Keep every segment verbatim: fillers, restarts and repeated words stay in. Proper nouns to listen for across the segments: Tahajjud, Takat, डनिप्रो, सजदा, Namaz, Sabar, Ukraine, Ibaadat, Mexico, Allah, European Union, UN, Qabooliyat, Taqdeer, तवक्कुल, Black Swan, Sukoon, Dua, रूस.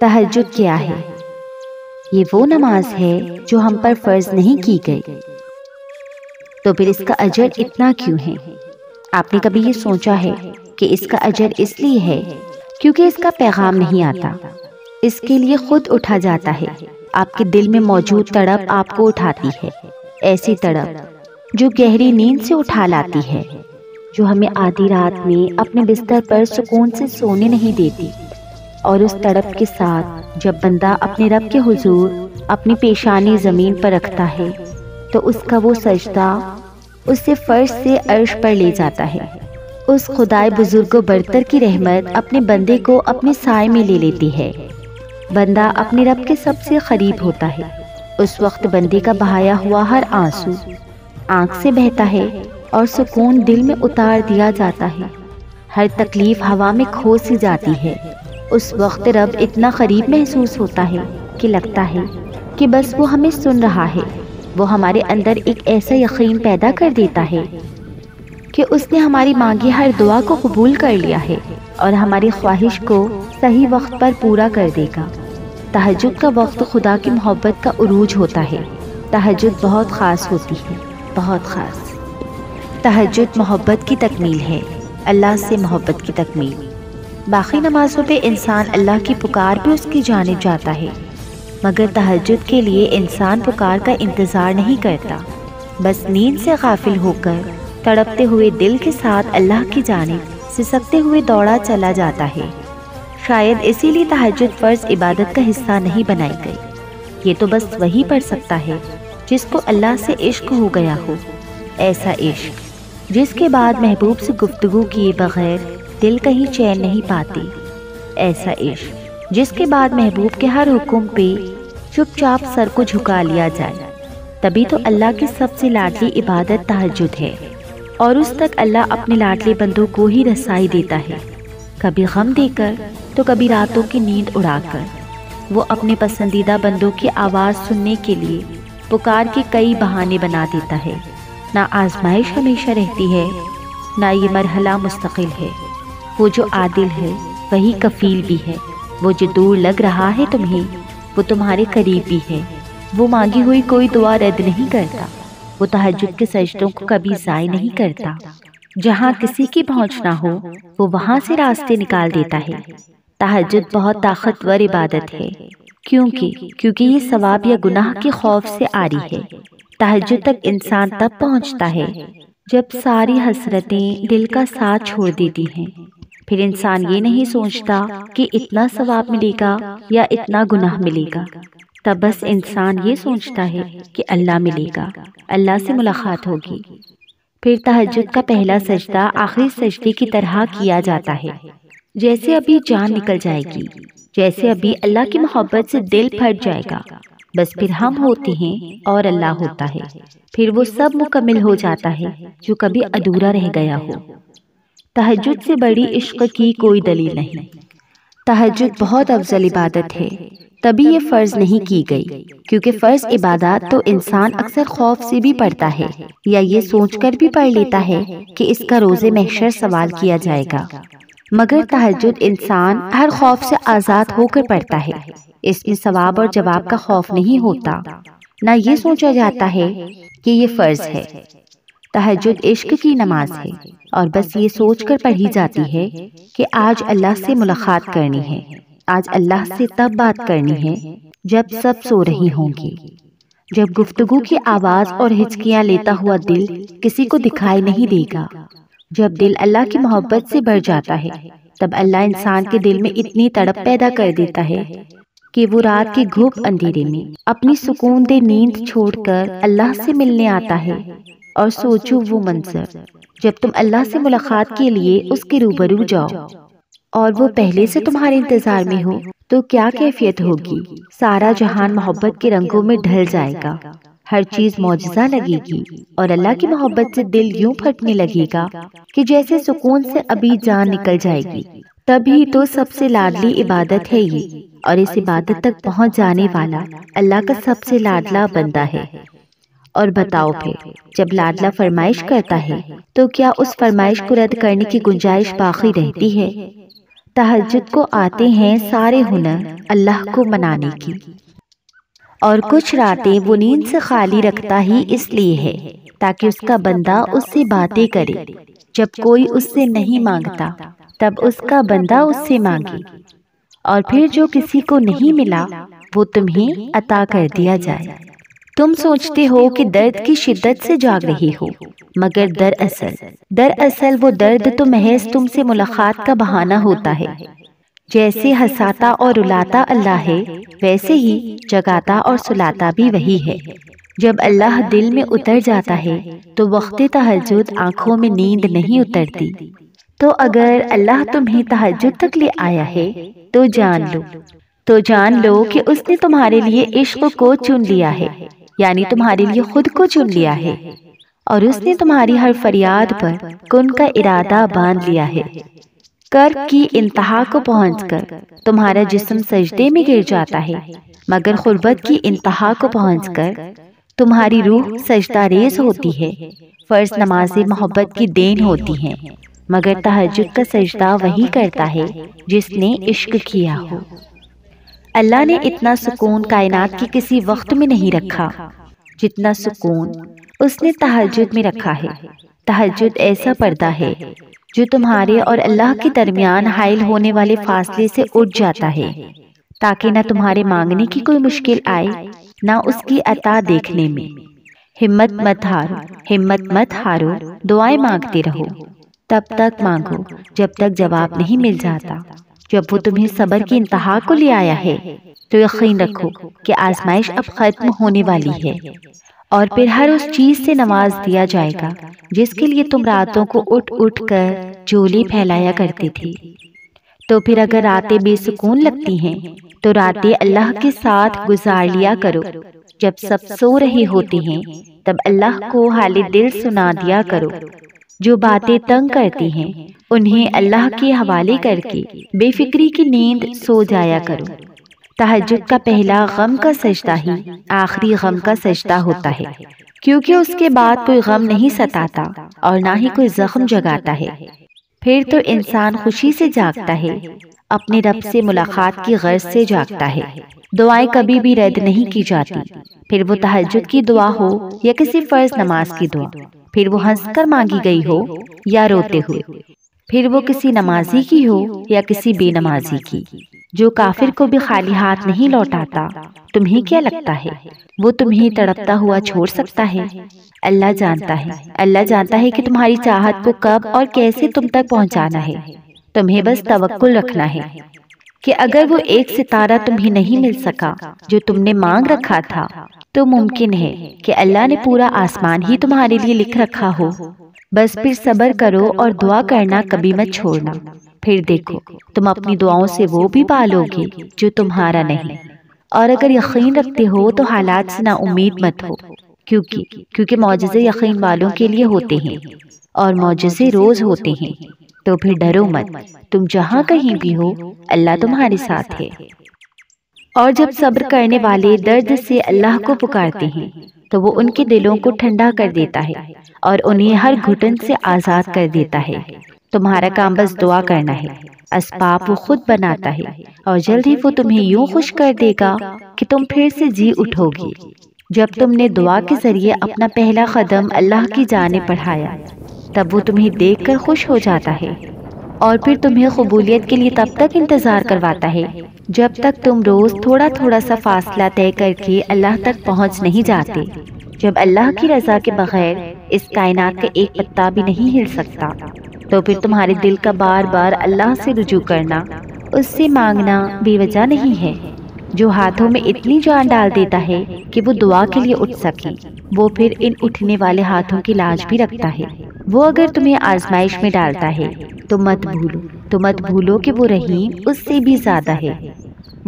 तहज्जुद क्या है? ये वो नमाज है जो हम पर फर्ज नहीं की गई, तो फिर इसका अजर इतना क्यों है? आपने कभी ये सोचा है कि इसका अजर इसलिए है क्योंकि इसका पैगाम नहीं आता, इसके लिए खुद उठा जाता है। आपके दिल में मौजूद तड़प आपको उठाती है, ऐसी तड़प जो गहरी नींद से उठा लाती है, जो हमें आधी रात में अपने बिस्तर पर सुकून से सोने नहीं देती। और उस तड़प के साथ जब बंदा अपने रब के हुजूर अपनी पेशानी ज़मीन पर रखता है तो उसका वो सजदा उससे फर्श से अर्श पर ले जाता है। उस खुदाए बुजुर्गो बरतर की रहमत अपने बंदे को अपने साय में ले लेती है। बंदा अपने रब के सबसे करीब होता है। उस वक्त बंदे का बहाया हुआ हर आंसू आंख से बहता है और सुकून दिल में उतार दिया जाता है। हर तकलीफ हवा में खो सी जाती है। उस वक्त रब इतना करीब महसूस होता है कि लगता है कि बस वो हमें सुन रहा है। वो हमारे अंदर एक ऐसा यकीन पैदा कर देता है कि उसने हमारी मांगी हर दुआ को कबूल कर लिया है और हमारी ख्वाहिश को सही वक्त पर पूरा कर देगा। तहज्जुद का वक्त खुदा की मोहब्बत का उरूज होता है। तहज्जुद बहुत ख़ास होती है, बहुत ख़ास। तहज्जुद मोहब्बत की तकमील है, अल्लाह से मोहब्बत की तकमील। बाकी नमाज़ों पे इंसान अल्लाह की पुकार भी उसकी जानिब जाता है, मगर तहज्जुद के लिए इंसान पुकार का इंतज़ार नहीं करता, बस नींद से गाफिल होकर तड़पते हुए दिल के साथ अल्लाह की जानिब सिसकते हुए दौड़ा चला जाता है। शायद इसीलिए तहज्जुद फ़र्ज़ इबादत का हिस्सा नहीं बनाई गई। ये तो बस वही पढ़ सकता है जिसको अल्लाह से इश्क हो गया हो, ऐसा इश्क जिसके बाद महबूब से गुफ्तगू किए बग़ैर दिल कहीं चैन नहीं पाती, ऐसा इश्क जिसके बाद महबूब के हर हुक्म पे चुपचाप सर को झुका लिया जाए। तभी तो अल्लाह की सबसे लाडली इबादत तहज्जुद है, और उस तक अल्लाह अपने लाडले बंदों को ही रसाई देता है, कभी गम देकर तो कभी रातों की नींद उड़ाकर। वो अपने पसंदीदा बंदों की आवाज़ सुनने के लिए पुकार के कई बहाने बना देता है। ना आजमाइश हमेशा रहती है, ना ये मरहला मुस्तकिल है। वो जो आदिल है वही कफील भी है। वो जो दूर लग रहा है तुम्हें, वो तुम्हारे करीब भी है। वो मांगी हुई कोई दुआ रद्द नहीं करता। वो तहज्जुद के सजदों को कभी ज़ाय नहीं करता। जहाँ किसी की पहुँचना हो वो वहाँ से रास्ते निकाल देता है। तहज्जुद बहुत ताकतवर इबादत है, क्योंकि क्योंकि ये सवाब या गुनाह के खौफ से आरी है। तहज्जुद तक इंसान तब पहुँचता है जब सारी हसरतें दिल का साथ छोड़ देती हैं। फिर इंसान ये नहीं सोचता कि इतना सवाब मिलेगा या इतना गुनाह मिलेगा। तब बस इंसान ये सोचता है कि अल्लाह मिलेगा, अल्लाह से मुलाकात होगी। फिर तहज्जुद का पहला सजदा आखिरी सजदे की तरह किया जाता है, जैसे अभी जान निकल जाएगी, जैसे अभी अल्लाह की मोहब्बत से दिल फट जाएगा। बस फिर हम होते हैं और अल्लाह होता है। फिर वो सब मुकम्मल हो जाता है जो कभी अधूरा रह गया हो। तहज्जुद से बड़ी इश्क की कोई दलील नहीं। तहज्जुद बहुत अफजल इबादत है, तभी ये फ़र्ज़ नहीं की गई, क्योंकि फ़र्ज़ इबादत तो इंसान अक्सर खौफ से भी पढ़ता है या ये सोचकर भी पढ़ लेता है कि इसका रोज़े महशर सवाल किया जाएगा। मगर तहज्जुद इंसान हर खौफ से आज़ाद होकर पढ़ता है। इसमें सवाब और जवाब का खौफ नहीं होता, ना ये सोचा जाता है कि ये फ़र्ज़ है। तहज्जुद इश्क की नमाज है और बस ये सोचकर पढ़ी जाती है कि आज अल्लाह से मुलाकात करनी है, आज अल्लाह से तब बात करनी है जब सब सो रही होंगी, जब गुफ्तगू की आवाज़ और हिचकियाँ लेता हुआ दिल किसी को दिखाई नहीं देगा। जब दिल अल्लाह की मोहब्बत से भर जाता है तब अल्लाह इंसान के दिल में इतनी तड़प पैदा कर देता है कि वो रात के घुप अंधेरे में अपनी सुकून दे नींद छोड़कर अल्लाह से मिलने आता है। और सोचो वो मंजर जब तुम अल्लाह से मुलाकात के लिए उसके रूबरू जाओ और वो पहले से तुम्हारे इंतजार में हो, तो क्या कैफियत होगी। सारा जहान मोहब्बत के रंगों में ढल जाएगा, हर चीज मौजज़ा लगेगी और अल्लाह की मोहब्बत से दिल यूं फटने लगेगा कि जैसे सुकून से अभी जान निकल जाएगी। तभी तो सबसे लाडली इबादत है ये, और इस इबादत तक पहुँच जाने वाला अल्लाह का सबसे लाडला बंदा है। और बताओ फिर जब लाडला फरमाइश करता है तो क्या उस फरमाइश को रद्द करने की गुंजाइश बाकी रहती है? तहज्जुद को आते हैं सारे हुनर अल्लाह को मनाने की, और कुछ रातें वो नींद से खाली रखता ही इसलिए है ताकि उसका बंदा उससे बातें करे। जब कोई उससे नहीं मांगता तब उसका बंदा उससे मांगे, और फिर जो किसी को नहीं मिला वो तुम्हें अता कर दिया जाए। तुम सोचते हो कि दर्द की शिद्दत से जाग रहे हो, मगर दरअसल दरअसल वो दर्द तो महज तुमसे मुलाकात का बहाना होता है। जैसे हंसाता और रुलाता अल्लाह है, वैसे ही जगाता और सुलाता भी वही है। जब अल्लाह दिल में उतर जाता है तो वक्ते तहज्जुद आँखों में नींद नहीं उतरती। तो अगर अल्लाह तुम्हें तहज्जुद तक ले आया है तो जान लो तो जान लो कि उसने तुम्हारे लिए इश्क को चुन लिया है, यानी तुम्हारे लिए खुद को चुन लिया है, और उसने तुम्हारी हर फरियाद पर कुन का इरादा बांध लिया है। कर्ब की इंतहा को पहुंचकर तुम्हारा जिस्म सजदे में गिर जाता है, मगर खुर्बत की इंतहा को पहुंचकर तुम्हारी रूह सजदा रेज होती है। फर्ज नमाजें मोहब्बत की देन होती हैं, मगर तहज्जुद का सजदा वही करता है जिसने इश्क किया हो। अल्लाह ने इतना सुकून कायनात के किसी वक्त में नहीं रखा जितना सुकून उसने तहज्जुद में रखा है। तहज्जुद ऐसा पर्दा है जो तुम्हारे और अल्लाह के दरमियान हाइल होने वाले फासले से उठ जाता है, ताकि ना तुम्हारे मांगने की कोई मुश्किल आए, ना उसकी अता देखने में। हिम्मत मत हारो हिम्मत मत हारो दुआएं मांगते रहो। तब तक मांगो जब तक जवाब नहीं मिल जाता। जब वो तुम्हें सबर की इंतहा को ले आया है तो यकीन रखो कि आजमाइश अब खत्म होने वाली है, और फिर हर उस चीज से नवाज दिया जाएगा जिसके लिए तुम रातों को उठ उठ कर झोली फैलाया करती थी। तो फिर अगर रातें बेसुकून लगती हैं तो रातें अल्लाह के साथ गुजार लिया करो। जब सब सो रहे होते हैं तब अल्लाह को हाल दिल सुना दिया करो। जो बातें तंग करती हैं उन्हें अल्लाह के हवाले करके बेफिक्री की नींद सो जाया करो। तहज्जुद का पहला गम का सजदा ही आखिरी गम का सजदा होता है, क्योंकि उसके बाद कोई गम नहीं सताता और ना ही कोई जख्म जगाता है। फिर तो इंसान खुशी से जागता है, अपने रब से मुलाकात की गर्ज से जागता है। दुआएं कभी भी रद्द नहीं की जाती, फिर वो तहज्जुद की दुआ हो या किसी फर्ज नमाज की दुआ, फिर वो हंसकर मांगी गई हो या रोते हुए, फिर वो किसी नमाजी की हो या किसी बेनमाजी की। जो काफिर को भी खाली हाथ नहीं लौटाता, तुम्हें क्या लगता है वो तुम्हें तड़पता हुआ छोड़ सकता है? अल्लाह जानता है अल्लाह जानता है कि तुम्हारी चाहत को कब और कैसे तुम तक पहुंचाना है। तुम्हें बस तवक्कुल रखना है कि अगर वो एक सितारा तुम्हें नहीं मिल सका जो तुमने मांग रखा था, तो मुमकिन है कि अल्लाह ने पूरा आसमान ही तुम्हारे लिए लिख रखा हो। बस फिर सब्र करो और दुआ करना कभी मत छोड़ना। फिर देखो तुम अपनी दुआओं से वो भी पालोगे जो तुम्हारा नहीं। और अगर यकीन रखते हो तो हालात से ना उम्मीद मत हो, क्योंकि क्योंकि मौजज़े यकीन वालों के लिए होते हैं और मौजज़े रोज होते हैं। तो फिर डरो मत, तुम जहाँ कहीं भी हो अल्लाह तुम्हारे साथ है। और जब सब्र करने वाले दर्द से अल्लाह को पुकारते हैं तो वो उनके दिलों को ठंडा कर देता है और उन्हें हर घुटन से आज़ाद कर देता है। तुम्हारा काम बस दुआ करना है। असबाब वो खुद बनाता है, और जल्द ही वो तुम्हें यूं खुश कर देगा कि तुम फिर से जी उठोगी। जब तुमने दुआ के जरिए अपना पहला कदम अल्लाह की जाने बढ़ाया तब वो तुम्हें देखकर खुश हो जाता है, और फिर तुम्हें कबूलियत के लिए तब तक इंतज़ार करवाता है जब तक तुम रोज़ थोड़ा थोड़ा सा फासला तय करके अल्लाह तक पहुंच नहीं जाते। जब अल्लाह की रज़ा के बगैर इस कायनात का एक पत्ता भी नहीं हिल सकता, तो फिर तुम्हारे दिल का बार बार अल्लाह से रुजू करना, उससे मांगना बेवजह नहीं है। जो हाथों में इतनी जान डाल देता है कि वो दुआ के लिए उठ सके, वो फिर इन उठने वाले हाथों की लाज भी रखता है। वो अगर तुम्हें आजमाइश में डालता है तो मत भूलो तो मत भूलो कि वो रहीम उससे भी ज्यादा है।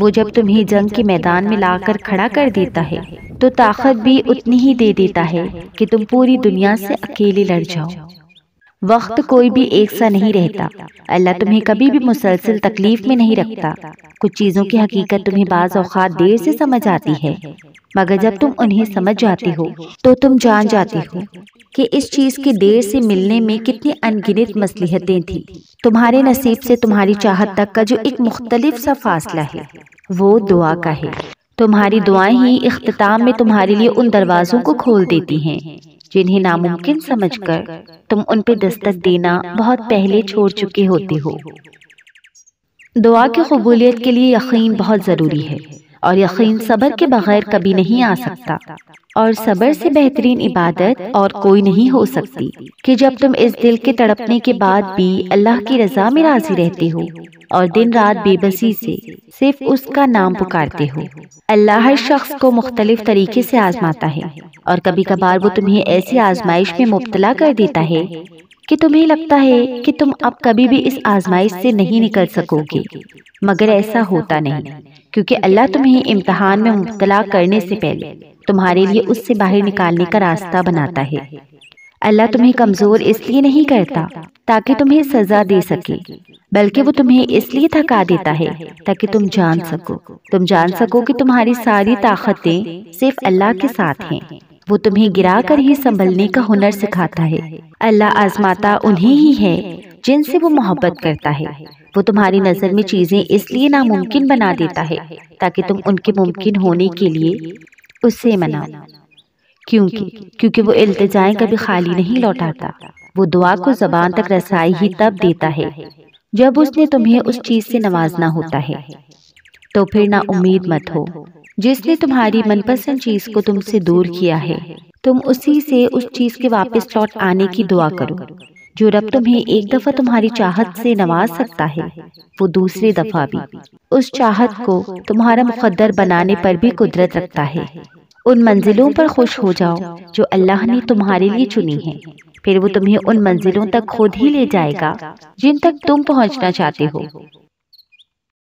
वो जब तुम्हें जंग के मैदान में लाकर खड़ा कर देता है तो ताकत भी उतनी ही दे देता है कि तुम पूरी दुनिया से अकेले लड़ जाओ। वक्त कोई भी एक सा नहीं रहता। अल्लाह तुम्हें कभी भी मुसलसल तकलीफ में नहीं रखता। कुछ चीज़ों की हकीकत तुम्हें बाज़ औक़ात देर से समझ आती है, मगर जब तुम उन्हें समझ जाती हो तो तुम जान जाती हो कि इस चीज़ के देर से मिलने में कितनी अनगिनत मसलहतें थीं। तुम्हारे नसीब से तुम्हारी चाहत तक का जो एक मुख्तलिफ सा फासला है वो दुआ का है। तुम्हारी दुआएं ही इख्तिताम में तुम्हारे लिए उन दरवाज़ों को खोल देती हैं जिन्हें नामुमकिन समझकर तुम उन पर दस्तक देना बहुत पहले छोड़ चुके होते हो। दुआ की कबूलियत के लिए यकीन बहुत ज़रूरी है, और यकीन सबर के बगैर कभी नहीं आ सकता, और सबर से बेहतरीन इबादत और कोई नहीं हो सकती कि जब तुम इस दिल के तड़पने के बाद भी अल्लाह की रज़ा में राजी रहते हो और दिन रात बेबसी से सिर्फ उसका नाम पुकारते हो। अल्लाह हर शख्स को मुख्तलिफ तरीके से आजमाता है, और कभी कभार वो तुम्हें ऐसी आजमाइश में मुब्तला कर देता है कि तुम्हें लगता है कि तुम अब कभी भी इस आजमाइश से नहीं निकल सकोगे, मगर ऐसा होता नहीं, क्योंकि अल्लाह तुम्हें इम्तिहान में मुब्तला करने से पहले तुम्हारे लिए उससे बाहर निकालने का रास्ता बनाता है। अल्लाह तुम्हें कमज़ोर इसलिए नहीं करता ताकि तुम्हें सज़ा दे सके, बल्कि वो तुम्हें इसलिए थका देता है ताकि तुम जान सको तुम जान सको कि तुम्हारी सारी ताकतें सिर्फ अल्लाह के साथ हैं। वो तुम्हें गिरा कर ही संभलने का हुनर सिखाता है। अल्लाह आजमाता उन्हें ही है जिनसे वो मोहब्बत करता है। वो तुम्हारी नज़र में चीज़ें इसलिए नामुमकिन बना देता है ताकि तुम उनके मुमकिन होने के लिए उससे मनाओ, क्योंकि क्योंकि वो इल्तिजाएं कभी खाली नहीं लौटाता। वो दुआ को ज़बान तक रसाई ही तब देता है जब उसने तुम्हें उस चीज़ से नवाजना होता है। तो फिर ना उम्मीद मत हो। जिसने तुम्हारी मनपसंद चीज़ को तुमसे दूर किया है, तुम उसी से उस चीज़ के वापस लौट आने की दुआ करो। जो रब तुम्हें एक दफ़ा तुम्हारी चाहत से नवाज सकता है, वो दूसरी दफ़ा भी उस चाहत को तुम्हारा मुकद्दर बनाने पर भी कुदरत रखता है। उन मंजिलों पर खुश हो जाओ जो अल्लाह ने तुम्हारे लिए चुनी हैं, फिर वो तुम्हें उन मंजिलों तक खुद ही ले जाएगा जिन तक तुम पहुँचना चाहते हो।